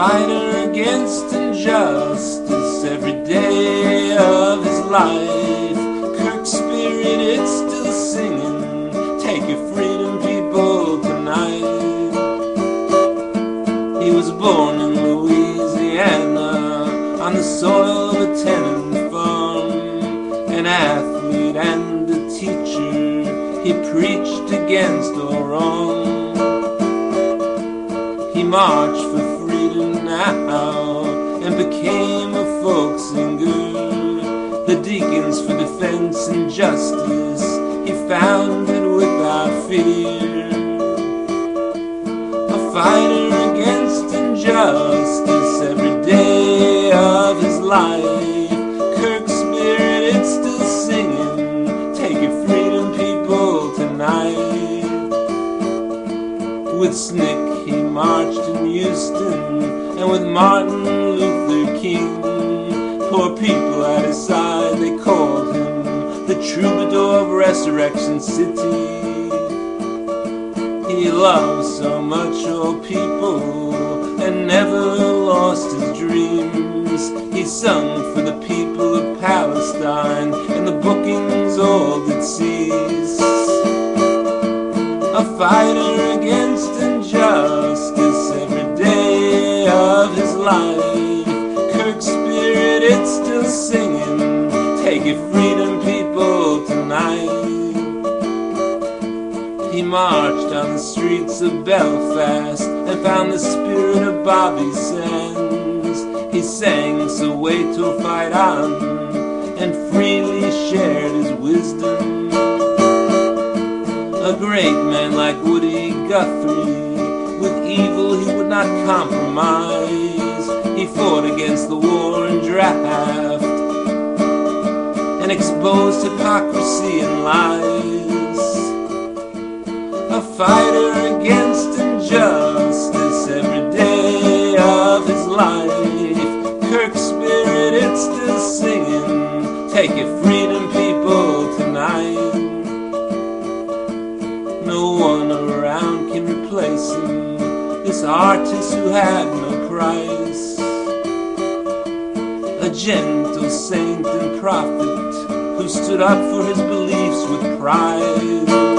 fighter against injustice every day of his life. Kirk's spirit, it's still singing, take your freedom, people, tonight. He was born in Louisiana on the soil of a tenant farm, an athlete and a teacher. He preached against all wrong. He marched for freedom now and became a folk singer. The Deacons for Defense and Justice he founded without fear. A fighter against injustice every day of his life. With SNCC he marched in Houston, and with Martin Luther King. Poor people at his side, they called him the troubadour of Resurrection City. He loved so much old people and never lost his dreams. He sung for the people of Palestine, and the bookings all did cease. A fighter against injustice every day of his life. Kirk's spirit, it's still singing, take your freedom, people, tonight. He marched on the streets of Belfast and found the spirit of Bobby Sands. He sang Soweto, fight on, and freely shared his wisdom. A great man like Woody Guthrie, with evil he would not compromise. He fought against the war and draft, and exposed hypocrisy and lies. A fighter against injustice every day of his life. Kirk's spirit, it's still singing, take your freedom, people, tonight. No one around can replace him, this artist who had no price. A gentle saint and prophet who stood up for his beliefs with pride.